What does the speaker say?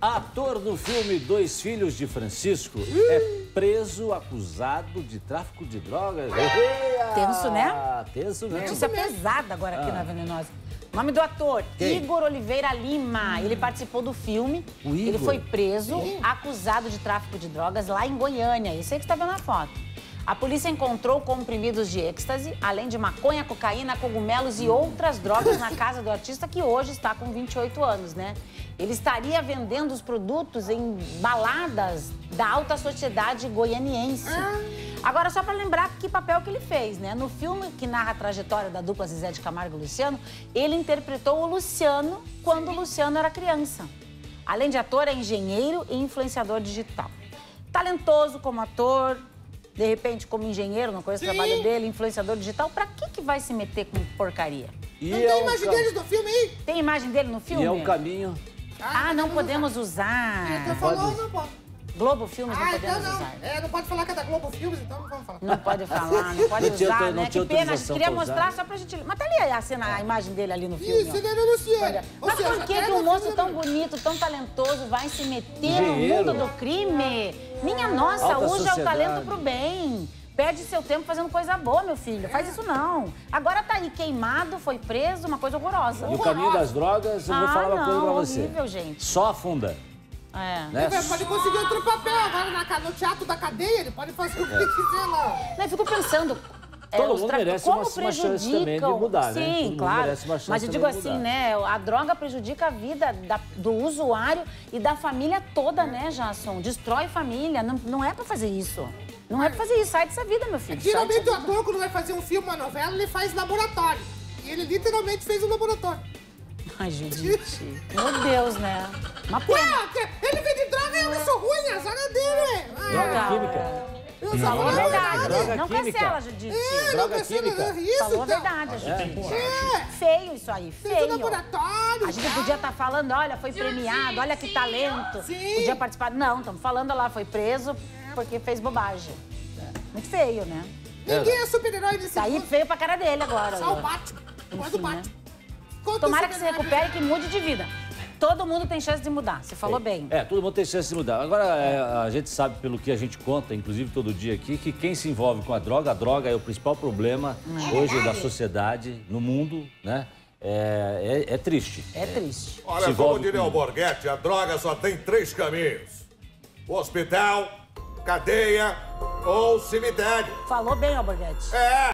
Ator do filme Dois Filhos de Francisco é preso acusado de tráfico de drogas. Tenso, né? Tenso mesmo. Notícia pesada agora aqui na Venenosa. O nome do ator, Igor Oliveira Lima. Ele participou do filme. Ele foi preso, acusado de tráfico de drogas lá em Goiânia. Isso aí que você tá vendo na foto. A polícia encontrou comprimidos de êxtase, além de maconha, cocaína, cogumelos e outras drogas na casa do artista, que hoje está com 28 anos, né? Ele estaria vendendo os produtos em baladas da alta sociedade goianiense. Agora, só para lembrar que papel que ele fez, né? No filme que narra a trajetória da dupla Zezé de Camargo e Luciano, ele interpretou o Luciano quando o Luciano era criança. Além de ator, é engenheiro e influenciador digital. Talentoso como ator... De repente, como engenheiro, não conheço o trabalho dele, influenciador digital, pra que vai se meter com porcaria? E não tem imagem dele no filme aí? Tem imagem dele no filme? E é o caminho. Ah, não podemos usar. Então falou, não pode. Globo Filmes não podemos usar. É, não pode falar que é da Globo Filmes, então não vamos falar. Não pode falar, não pode usar, né? Que pena, a gente queria mostrar só pra gente... Mas tá ali a cena, a imagem dele ali no filme. Isso, ele é Luciano. Mas por que um moço tão bonito, tão talentoso, vai se meter no mundo do crime? Minha nossa, usa o talento pro bem. Perde seu tempo fazendo coisa boa, meu filho. Faz isso não. Agora tá aí queimado, foi preso, uma coisa horrorosa. E o caminho das drogas, eu vou falar uma coisa pra você. Horrível, gente. Só afunda. É. Né? Ele pode conseguir outro papel. Agora no teatro da cadeia, ele pode fazer o que quiser lá. Eu fico pensando... Todo mundo merece uma chance também de mudar, né? Sim, claro. Mas eu digo assim, né? A droga prejudica a vida do usuário e da família toda, né, Jason? Destrói família. Não é pra fazer isso. Não é pra fazer isso. Sai dessa vida, meu filho. Geralmente o ator, quando vai fazer um filme, uma novela, ele faz laboratório. E ele literalmente fez um laboratório. Ai, gente. Meu Deus, né? Uma pena. Ele vende droga e eu sou ruim, a zaga dele. Droga química. Falou a verdade. Não cancela, Judite. Droga química. Falou a verdade, Judite. Feio isso aí, feio. A gente podia estar falando, olha, foi premiado, olha que talento. Podia participar. Não, estamos falando lá, foi preso porque fez bobagem. Muito feio, né? Ninguém é super-herói nesse mundo. Tá aí feio pra cara dele agora. Só o Batman. Tomara que se recupere e que mude de vida. Todo mundo tem chance de mudar, você falou bem. Todo mundo tem chance de mudar. Agora, a gente sabe, pelo que a gente conta, inclusive todo dia aqui, que quem se envolve com a droga é o principal problema hoje da sociedade, no mundo, né? É triste. É triste. Olha, como diria Alborguete, a droga só tem três caminhos. Hospital, cadeia ou cemitério. Falou bem, Alborguete. É.